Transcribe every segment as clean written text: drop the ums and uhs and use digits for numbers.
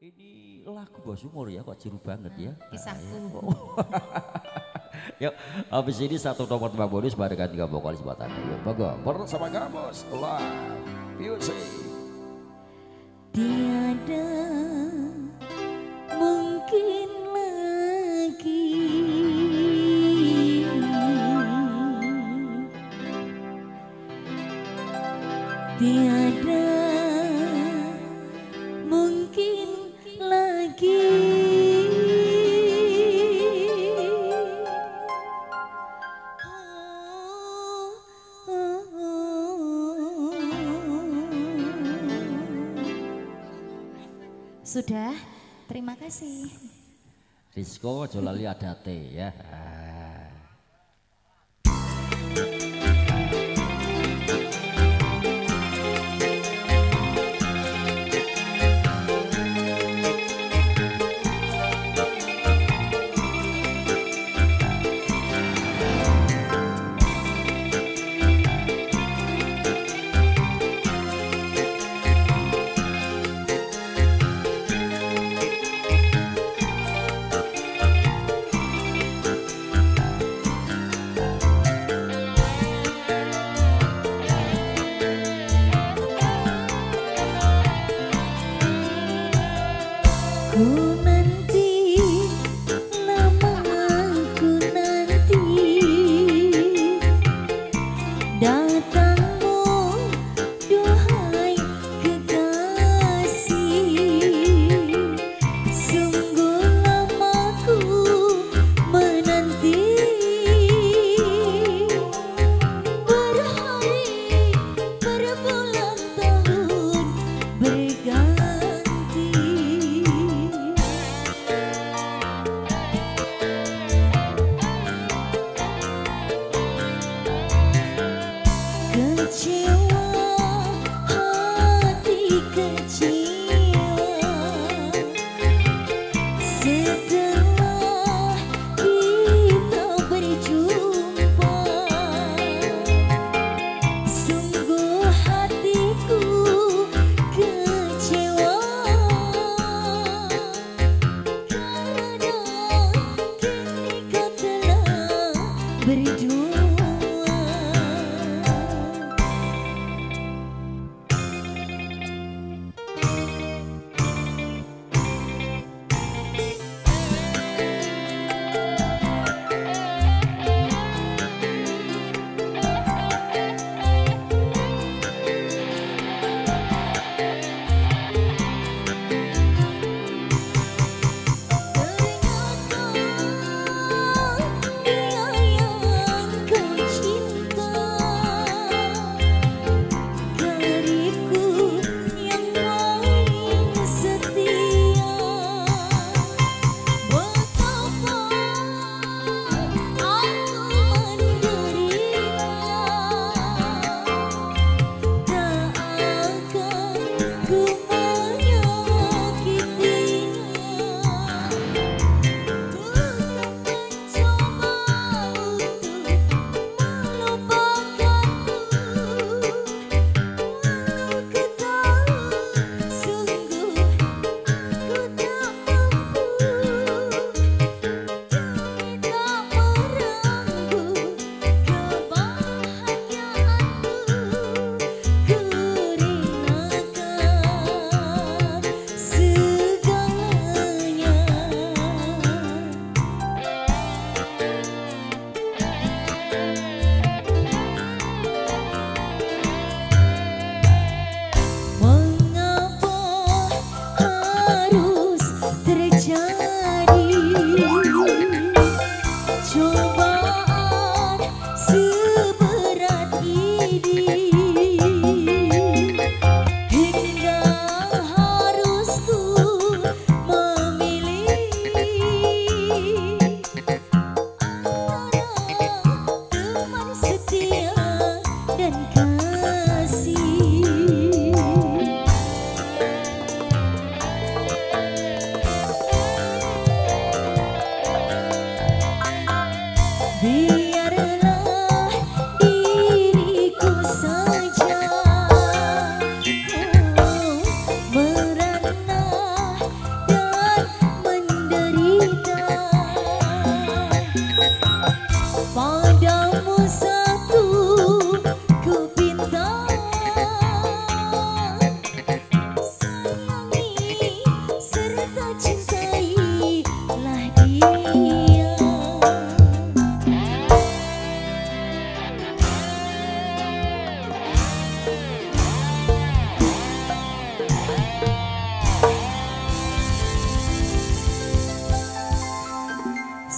Ini lagu bos umur ya, kok ciru banget ya. Kisahku. Yuk, habis ini satu nomor Mbak Bonus barengan juga vokalis buat Anda. Yuk, bagus. Bersama Gabos, live music. Tiada mungkin lagi tiada sudah, terima kasih. Rizko Jolali Adate ya. Berganti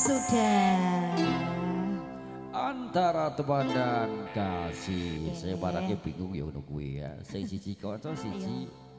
sudah. Antara teman dan kasih. Saya barangnya bingung ya untuk gue ya. Saya siji konco siji.